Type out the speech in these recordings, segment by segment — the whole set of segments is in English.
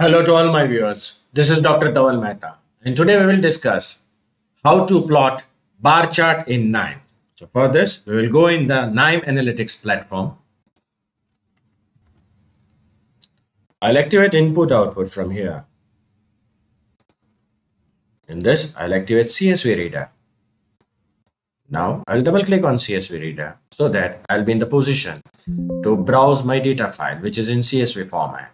Hello to all my viewers, this is Dr. Dhaval Maheta and today we will discuss how to plot bar chart in KNIME. So for this we will go in the KNIME analytics platform. I'll activate input output from here. In this I'll activate CSV reader. Now I'll double click on CSV reader so that I'll be in the position to browse my data file which is in CSV format.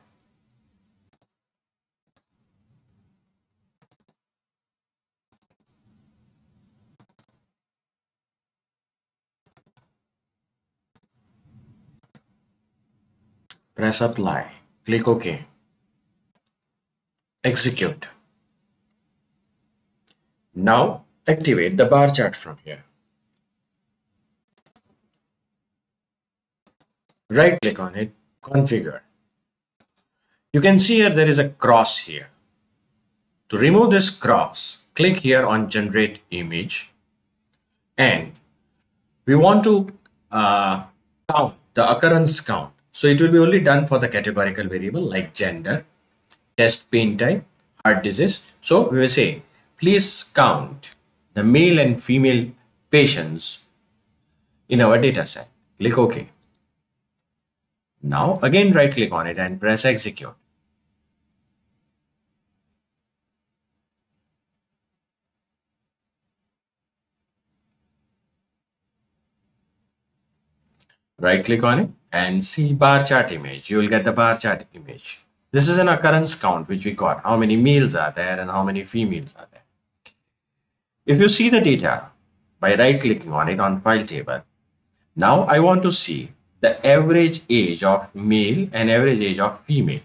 Press apply, click OK, execute. Now activate the bar chart from here. Right click on it, configure. You can see here there is a cross here. To remove this cross, click here on generate image and we want to count the occurrence count. So it will be only done for the categorical variable like gender, chest pain type, heart disease. So we will say, please count the male and female patients in our data set. Click OK. Now again right click on it and press execute. Right click on it and see bar chart image. You will get the bar chart image. This is an occurrence count which we got. How many males are there and how many females are there. If you see the data by right clicking on it on file table. Now I want to see the average age of male and average age of female,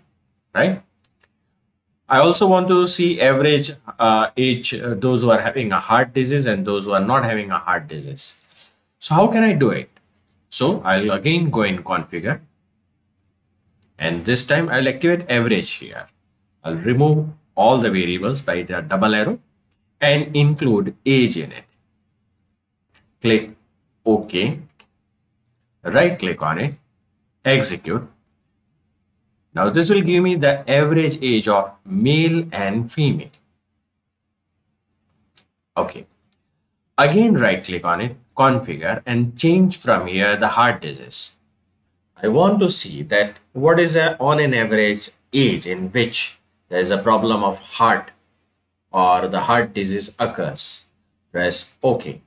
right? I also want to see average age, those who are having a heart disease and those who are not having a heart disease. So how can I do it? So I'll again go in configure and this time I'll activate average here. I'll remove all the variables by the double arrow and include age in it. Click OK, right click on it, execute. Now this will give me the average age of male and female. Okay, again right click on it, configure and change from here the heart disease. I want to see that what is on an average age in which there is a problem of heart or the heart disease occurs. Press OK.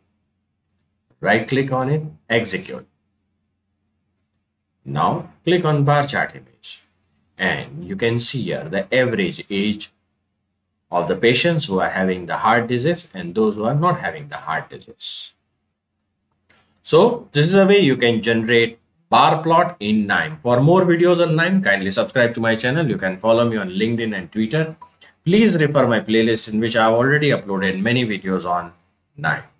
Right click on it, execute. Now click on bar chart image and you can see here the average age of the patients who are having the heart disease and those who are not having the heart disease. So this is a way you can generate bar plot in KNIME. For more videos on KNIME, kindly subscribe to my channel. You can follow me on LinkedIn and Twitter. Please refer my playlist in which I have already uploaded many videos on KNIME.